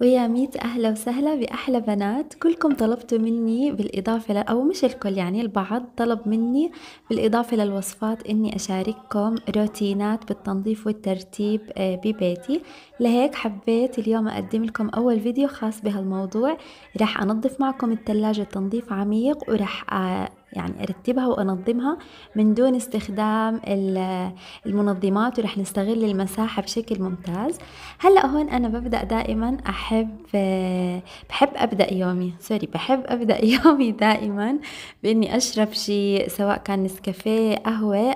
ويا ميت أهلا وسهلا بأحلى بنات. كلكم طلبتوا مني بالإضافة أو مش الكل يعني البعض طلب مني بالإضافة للوصفات إني أشارككم روتينات بالتنظيف والترتيب ببيتي، لهيك حبيت اليوم أقدم لكم أول فيديو خاص بهالموضوع. رح أنظف معكم الثلاجة تنظيف عميق، ورح يعني ارتبها وانظمها من دون استخدام المنظمات، ورح نستغل المساحة بشكل ممتاز. هلأ هون انا ببدأ دائما بحب ابدأ يومي دائما باني اشرب شيء، سواء كان نسكافيه، قهوة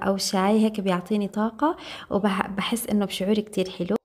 او شاي، هيك بيعطيني طاقة وبحس انه بشعور كتير حلو.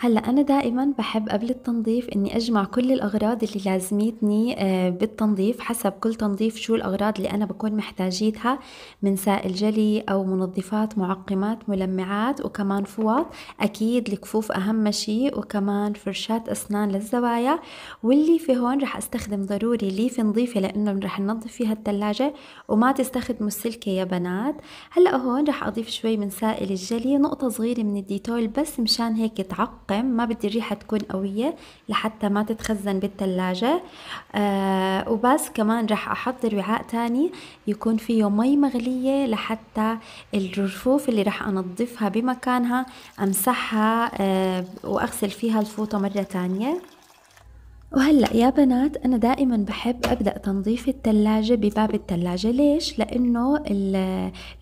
هلا انا دائما بحب قبل التنظيف اني اجمع كل الاغراض اللي لازمتني بالتنظيف، حسب كل تنظيف شو الاغراض اللي انا بكون محتاجيتها من سائل جلي او منظفات، معقمات، ملمعات، وكمان فوط اكيد الكفوف اهم شيء، وكمان فرشات اسنان للزوايا. واللي في هون رح استخدم ضروري ليفه نظيفه لانه رح ننظف فيها الثلاجه وما تستخدموا السلكه يا بنات. هلا هون رح اضيف شوي من سائل الجلي، نقطه صغيره من الديتول بس مشان هيك تعقم، ما بدي الريحة تكون قوية لحتى ما تتخزن بالثلاجة. وبس كمان رح أحضر وعاء تاني يكون فيه مي مغلية لحتى الرفوف اللي رح أنظفها بمكانها أمسحها وأغسل فيها الفوطة مرة تانية. وهلأ يا بنات أنا دائما بحب أبدأ تنظيف الثلاجة بباب الثلاجة. ليش؟ لأنه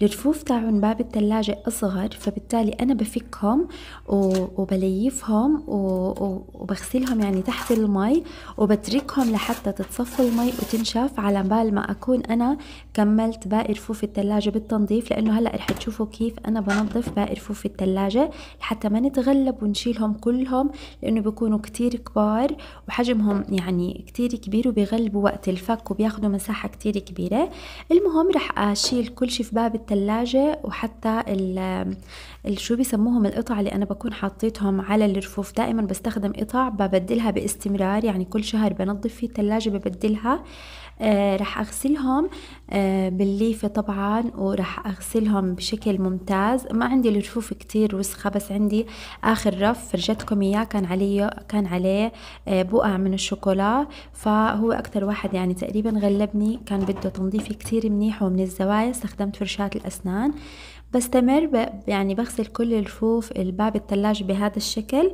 الرفوف تاعون باب الثلاجة أصغر، فبالتالي أنا بفكهم وبليفهم وبغسلهم يعني تحت المي، وبتركهم لحتى تتصفى المي وتنشف على بال ما أكون أنا كملت باقي رفوف الثلاجة بالتنظيف. لأنه هلأ رح تشوفوا كيف أنا بنظف باقي رفوف الثلاجة لحتى ما نتغلب ونشيلهم كلهم، لأنه بيكونوا كتير كبار وحجم يعني كتير كبير وبيغلبوا وقت الفك وبياخدوا مساحة كتير كبيرة. المهم رح أشيل كل شي في باب الثلاجة، وحتى شو بيسموهم القطع اللي أنا بكون حطيتهم على الرفوف، دائما بستخدم قطع ببدلها باستمرار، يعني كل شهر بنظف في الثلاجة ببدلها. رح أغسلهم بالليفة طبعا، ورح أغسلهم بشكل ممتاز. ما عندي الرفوف كتير وسخة، بس عندي آخر رف فرجتكم إياه كان عليه بقع من الشوكولا، فهو أكتر واحد يعني تقريبا غلبني، كان بده تنظيف كتير منيح ومن الزوايا. استخدمت فرشات الأسنان. بستمر يعني بغسل كل الرفوف الباب الثلاجة بهذا الشكل.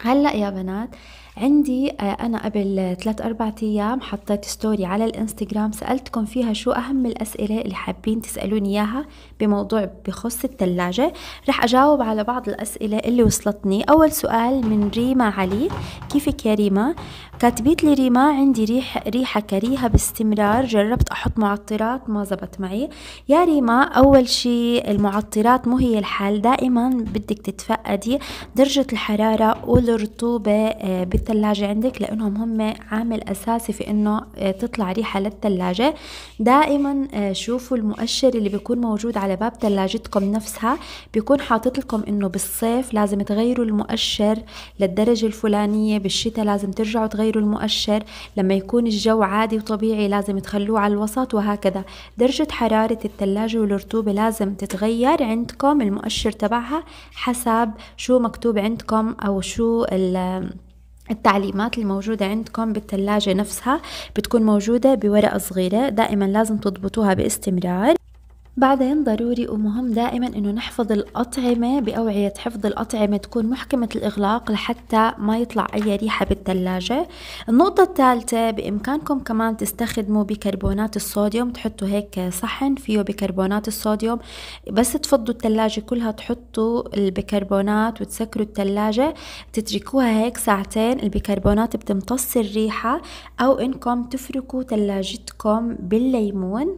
هلأ يا بنات عندي أنا قبل 3-4 أيام حطيت ستوري على الانستجرام سألتكم فيها شو أهم الأسئلة اللي حابين تسألوني إياها بموضوع بخص الثلاجة. رح أجاوب على بعض الأسئلة اللي وصلتني. أول سؤال من ريما علي، كيفك يا ريما؟ كاتبيت لي ريما عندي ريحة كريهة باستمرار، جربت أحط معطرات ما زبط معي. يا ريما أول شي المعطرات مو هي الحل، دائما بدك تتفقدي درجة الحرارة والرطوبة بالثلاجة عندك، لأنهم هم عامل أساسي في أنه تطلع ريحة للثلاجة. دائما شوفوا المؤشر اللي بيكون موجود على باب ثلاجتكم نفسها، بيكون حاطط لكم أنه بالصيف لازم تغيروا المؤشر للدرجة الفلانية، بالشتاء لازم ترجعوا تغيروا المؤشر، لما يكون الجو عادي وطبيعي لازم تخلوه على الوسط، وهكذا. درجة حرارة الثلاجة والرطوبة لازم تتغير عندكم المؤشر تبعها حسب شو مكتوب عندكم أو شو التعليمات الموجودة عندكم بالثلاجة نفسها، بتكون موجودة بورقة صغيرة، دائما لازم تضبطوها باستمرار. بعدين ضروري ومهم دائما انه نحفظ الاطعمه باوعيه حفظ الاطعمه تكون محكمه الاغلاق لحتى ما يطلع اي ريحه بالثلاجه. النقطه الثالثه، بامكانكم كمان تستخدموا بيكربونات الصوديوم، تحطوا هيك صحن فيه بيكربونات الصوديوم، بس تفضوا الثلاجه كلها تحطوا البيكربونات وتسكروا الثلاجه، تتركوها هيك ساعتين، البيكربونات بتمتص الريحه. او انكم تفركوا ثلاجتكم بالليمون.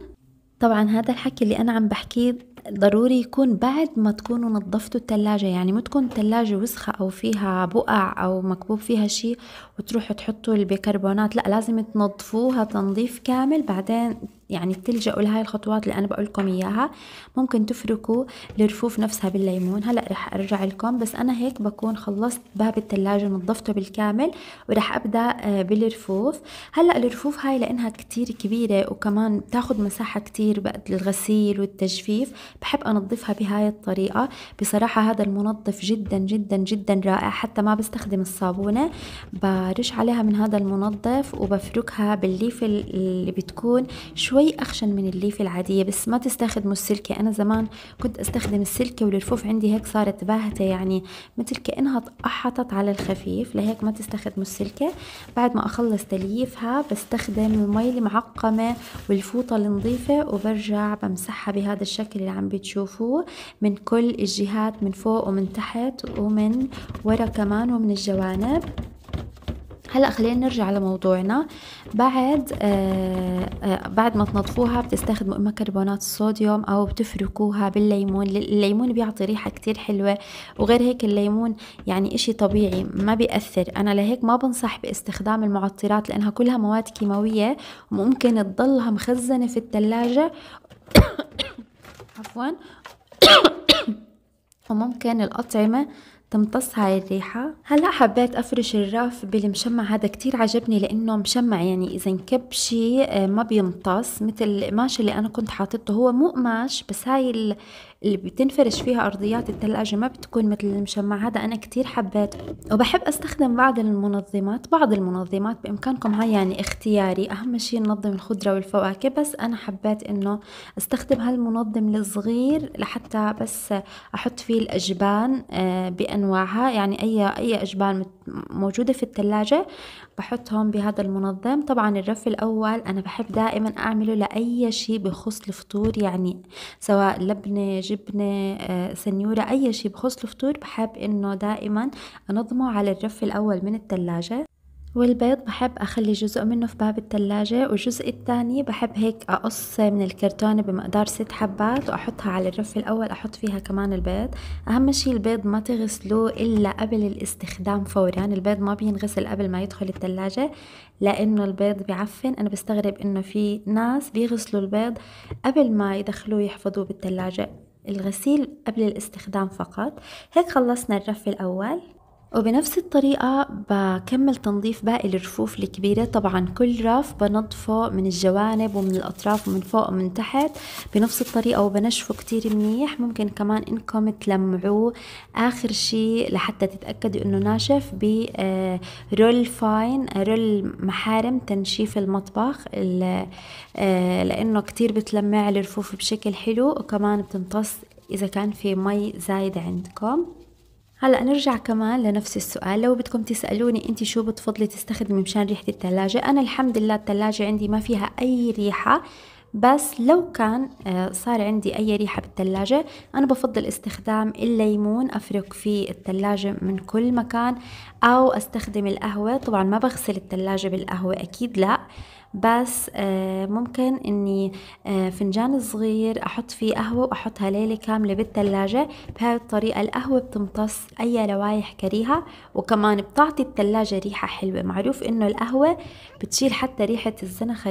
طبعا هذا الحكي اللي أنا عم بحكيه ضروري يكون بعد ما تكونوا نظفتوا الثلاجة، يعني ما تكون الثلاجة وسخة أو فيها بقع أو مكبوب فيها شيء وتروحوا تحطوا البيكربونات، لا لازم تنظفوها تنظيف كامل بعدين يعني بتلجأوا لهاي الخطوات اللي أنا بقول لكم إياها. ممكن تفركوا الرفوف نفسها بالليمون، هلأ رح أرجع لكم، بس أنا هيك بكون خلصت باب الثلاجة نظفته بالكامل ورح أبدأ بالرفوف. هلأ الرفوف هاي لأنها كتير كبيرة وكمان بتاخد مساحة كتير بعد الغسيل والتجفيف، بحب أنظفها بهاي الطريقة. بصراحة هذا المنظف جدا جدا جدا رائع، حتى ما بستخدم الصابونة، برش عليها من هذا المنظف وبفركها بالليفة اللي بتكون شوي أخشن من الليفة العادية، بس ما تستخدموا السلكة. أنا زمان كنت أستخدم السلكة والرفوف عندي هيك صارت باهتة، يعني مثل كأنها تقحطت على الخفيف، لهيك ما تستخدموا السلكة. بعد ما أخلص تلييفها بستخدم المي المعقمة والفوطة النظيفة وبرجع بمسحها بهذا الشكل اللي عم بتشوفوه من كل الجهات، من فوق ومن تحت ومن ورا كمان ومن الجوانب. هلا خلينا نرجع على موضوعنا. بعد ما تنظفوها بتستخدموا اما كربونات الصوديوم او بتفركوها بالليمون. الليمون بيعطي ريحه كتير حلوه، وغير هيك الليمون يعني اشي طبيعي ما بيأثر. انا لهيك ما بنصح باستخدام المعطرات لانها كلها مواد كيماويه وممكن تضلها مخزنه في الثلاجه عفوا وممكن الاطعمه تمتص هاي الريحة. هلا حبيت افرش الرف بالمشمع، هذا كتير عجبني لانه مشمع، يعني اذا انكب شي ما بيمتص، مثل القماش اللي انا كنت حاطته. هو مو قماش، بس هاي اللي بتنفرش فيها أرضيات الثلاجة ما بتكون مثل المشمع. هذا أنا كتير حبيت وبحب أستخدم بعض المنظمات بإمكانكم هاي يعني اختياري. أهم شي ننظم الخضرة والفواكه، بس أنا حبيت إنه أستخدم هالمنظم الصغير لحتى بس أحط فيه الأجبان بأنواعها، يعني أي أجبان موجودة في الثلاجة بحطهم بهذا المنظم. طبعا الرف الأول أنا بحب دائما أعمله لأي شي بخص الفطور، يعني سواء لبنة، جبنة، سنيورة، أي شي بخص الفطور بحب إنه دائما أنظمه على الرف الأول من الثلاجة. والبيض بحب أخلي جزء منه في باب الثلاجة، والجزء الثاني بحب هيك أقص من الكرتونة بمقدار 6 حبات وأحطها على الرف الأول، أحط فيها كمان البيض. أهم شي البيض ما تغسلوه إلا قبل الاستخدام فورا، البيض ما بينغسل قبل ما يدخل الثلاجة لأنه البيض بيعفن. أنا بستغرب إنه في ناس بيغسلوا البيض قبل ما يدخلوه يحفظوه بالثلاجة، الغسيل قبل الاستخدام فقط. هيك خلصنا الرف الأول، وبنفس الطريقة بكمل تنظيف باقي الرفوف الكبيرة. طبعا كل رف بنظفه من الجوانب ومن الأطراف ومن فوق ومن تحت بنفس الطريقة، وبنشفه كتير منيح. ممكن كمان انكم تلمعوه آخر شي لحتى تتأكدوا انه ناشف برول فاين، رول محارم تنشيف المطبخ، لانه كتير بتلمع الرفوف بشكل حلو وكمان بتمتص اذا كان في مي زايدة عندكم. هلا نرجع كمان لنفس السؤال، لو بدكم تسألوني انت شو بتفضلي تستخدمي مشان ريحة الثلاجة. انا الحمد لله الثلاجة عندي ما فيها اي ريحة، بس لو كان صار عندي اي ريحة بالثلاجة انا بفضل استخدام الليمون، افرك فيه الثلاجة من كل مكان، او استخدم القهوة. طبعا ما بغسل الثلاجة بالقهوة اكيد لا، بس ممكن اني فنجان صغير احط فيه قهوة واحطها ليلة كاملة بالثلاجة. بهاي الطريقة القهوة بتمتص اي روايح كريهة، وكمان بتعطي الثلاجة ريحة حلوة. معروف انه القهوة بتشيل حتى ريحة الزنخة،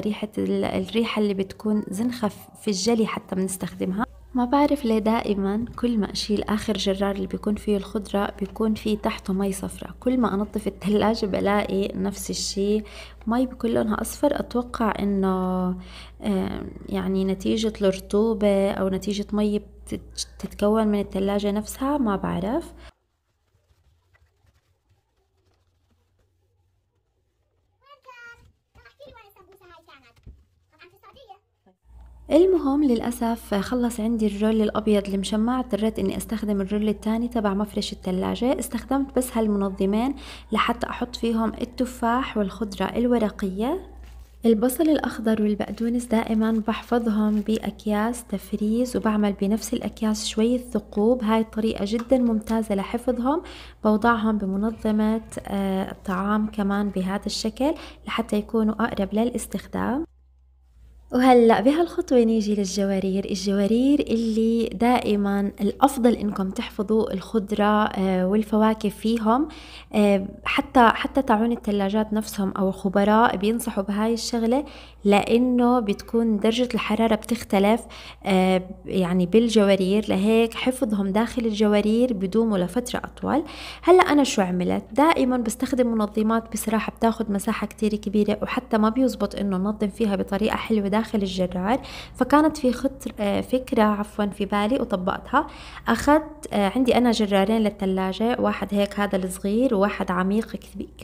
الريحة اللي بتكون زنخة في الجلي حتى بنستخدمها. ما بعرف ليه دائما كل ما اشيل اخر جرار اللي بيكون فيه الخضرة بيكون فيه تحته مي صفراء، كل ما انظف الثلاجة بلاقي نفس الشي، مي بكل لونها اصفر. اتوقع انه يعني نتيجة الرطوبة او نتيجة مي بتتكون من الثلاجة نفسها، ما بعرف. المهم للأسف خلص عندي الرول الأبيض المشمع، اضطريت إني أستخدم الرول الثاني تبع مفرش الثلاجة. استخدمت بس هالمنظمين لحتى أحط فيهم التفاح والخضرة الورقية. البصل الأخضر والبقدونس دائما بحفظهم بأكياس تفريز، وبعمل بنفس الأكياس شوية ثقوب. هاي الطريقة جدا ممتازة لحفظهم، بوضعهم بمنظمة الطعام كمان بهذا الشكل لحتى يكونوا أقرب للاستخدام. وهلأ بهالخطوة نيجي للجوارير. الجوارير اللي دائما الأفضل إنكم تحفظوا الخضرة والفواكه فيهم، حتى تعون الثلاجات نفسهم أو الخبراء بينصحوا بهاي الشغلة لأنه بتكون درجة الحرارة بتختلف يعني بالجوارير، لهيك حفظهم داخل الجوارير بدوموا لفترة أطول. هلأ أنا شو عملت؟ دائما بستخدم منظمات بصراحة بتاخد مساحة كتير كبيرة، وحتى ما بيزبط إنه ننظم فيها بطريقة حلوة داخل الجرار. فكانت في فكرة في بالي وطبقتها. أخذت عندي أنا جرارين للثلاجة، واحد هيك هذا الصغير وواحد عميق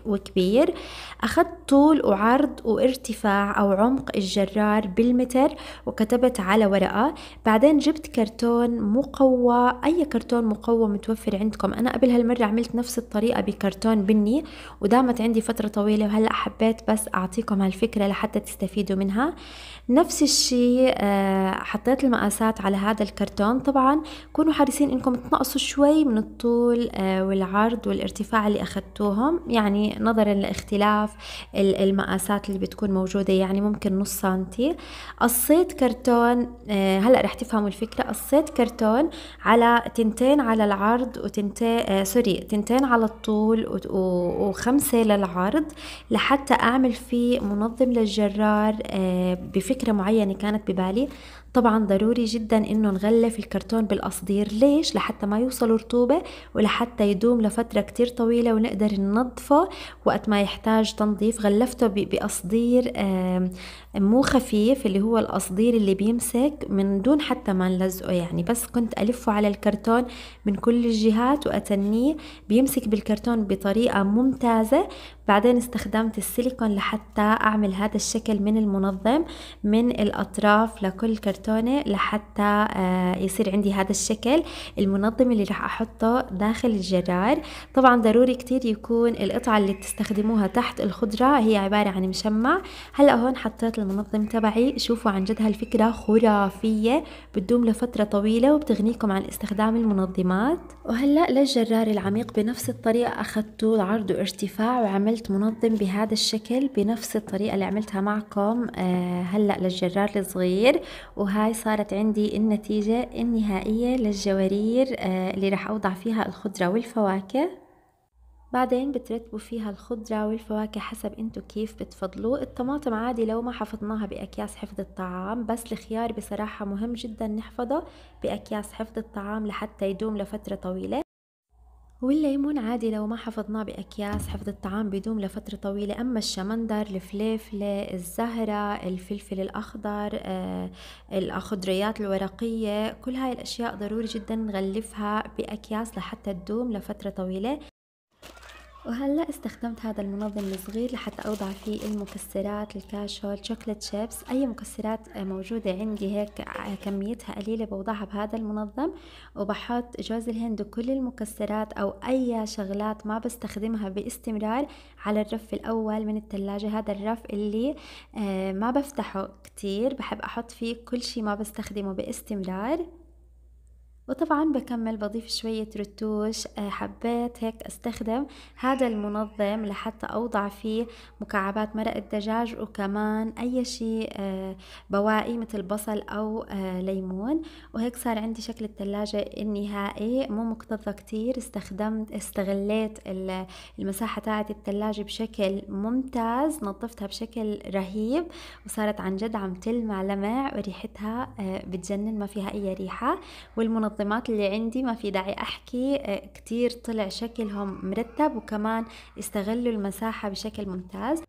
وكبير. أخذت طول وعرض وارتفاع أو عمق الجرار بالمتر وكتبت على ورقة. بعدين جبت كرتون مقوى، أي كرتون مقوى متوفر عندكم. أنا قبل هالمرة عملت نفس الطريقة بكرتون بني ودامت عندي فترة طويلة، وهلأ حبيت بس أعطيكم هالفكرة لحتى تستفيدوا منها. نفس الشيء حطيت المقاسات على هذا الكرتون. طبعا كونوا حريصين انكم تنقصوا شوي من الطول والعرض والارتفاع اللي اخذتوهم، يعني نظرا لاختلاف المقاسات اللي بتكون موجودة، يعني ممكن نص سنتي. قصيت كرتون، هلأ رح تفهموا الفكرة. قصيت كرتون على تنتين على العرض وتنتين تنتين على الطول وخمسة للعرض، لحتى اعمل فيه منظم للجرار بفكرة معينة كانت ببالي. طبعا ضروري جدا انه نغلف الكرتون بالقصدير. ليش؟ لحتى ما يوصلوا رطوبة ولحتى يدوم لفترة كتير طويلة ونقدر ننظفه وقت ما يحتاج تنظيف. غلفته بقصدير مو خفيف، اللي هو القصدير اللي بيمسك من دون حتى ما نلزقه، يعني بس كنت ألفه على الكرتون من كل الجهات وأتنيه بيمسك بالكرتون بطريقة ممتازة. بعدين استخدمت السيليكون لحتى أعمل هذا الشكل من المنظم من الأطراف لكل كرتونة، لحتى يصير عندي هذا الشكل المنظم اللي رح أحطه داخل الجرار. طبعا ضروري كتير يكون القطعة اللي بتستخدموها تحت الخضرة هي عبارة عن مشمع. هلأ هون حطيت المنظم تبعي. شوفوا عن جد هالفكرة خرافية، بتدوم لفترة طويلة وبتغنيكم عن استخدام المنظمات. وهلأ للجرار العميق بنفس الطريقة، أخذته عرض وارتفاع وعملت منظم بهذا الشكل بنفس الطريقة اللي عملتها معكم هلأ للجرار الصغير. وهاي صارت عندي النتيجة النهائية للجوارير اللي رح أوضع فيها الخضرة والفواكه. بعدين بترتبوا فيها الخضرة والفواكه حسب انتو كيف بتفضلوا. الطماطم عادي لو ما حفظناها بأكياس حفظ الطعام، بس الخيار بصراحة مهم جدا نحفظه بأكياس حفظ الطعام لحتى يدوم لفترة طويلة. والليمون عادي لو ما حفظناه بأكياس حفظ الطعام بيدوم لفترة طويلة. أما الشمندر، الفليفلة، الزهرة، الفلفل الأخضر، الخضريات الورقية، كل هاي الأشياء ضروري جدا نغلفها بأكياس لحتى تدوم لفترة طويلة. وهلأ استخدمت هذا المنظم الصغير لحتى أوضع فيه المكسرات، الكاشو، شوكولات شيبس، أي مكسرات موجودة عندي هيك كميتها قليلة بوضعها بهذا المنظم. وبحط جوز الهند وكل المكسرات أو أي شغلات ما بستخدمها باستمرار على الرف الأول من الثلاجة. هذا الرف اللي ما بفتحه كتير، بحب أحط فيه كل شي ما بستخدمه باستمرار. وطبعا بكمل بضيف شوية رتوش. حبيت هيك استخدم هذا المنظم لحتى اوضع فيه مكعبات مرق الدجاج، وكمان اي شيء بواقي مثل بصل او ليمون. وهيك صار عندي شكل الثلاجة النهائي، مو مكتظة كتير. استغليت المساحة تاعت الثلاجة بشكل ممتاز، نظفتها بشكل رهيب وصارت عن جد عم تلمع لمع، وريحتها بتجنن، ما فيها اي ريحة. والمنظم المنظمات اللي عندي ما في داعي أحكي، كتير طلع شكلهم مرتب وكمان استغلوا المساحة بشكل ممتاز.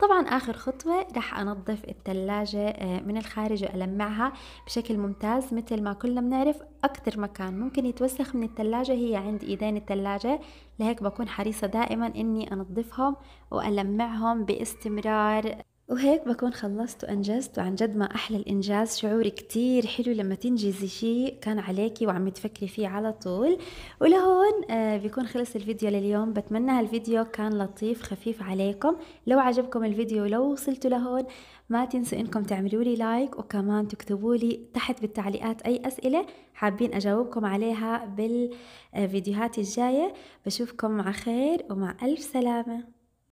طبعا آخر خطوة رح أنظف الثلاجة من الخارج وألمعها بشكل ممتاز. مثل ما كلنا بنعرف، أكتر مكان ممكن يتوسخ من الثلاجة هي عند إيدين الثلاجة، لهيك بكون حريصة دائما إني أنظفهم وألمعهم باستمرار. وهيك بكون خلصت وأنجزت. وعن جد ما أحلى الإنجاز، شعور كتير حلو لما تنجزي شيء كان عليكي وعم تفكري فيه على طول. ولهون بيكون خلص الفيديو لليوم. بتمنى هالفيديو كان لطيف خفيف عليكم. لو عجبكم الفيديو ولو وصلتوا لهون، ما تنسوا إنكم تعملوا لي لايك، وكمان تكتبوا لي تحت بالتعليقات أي أسئلة حابين أجاوبكم عليها بالفيديوهات الجاية. بشوفكم مع خير ومع ألف سلامة.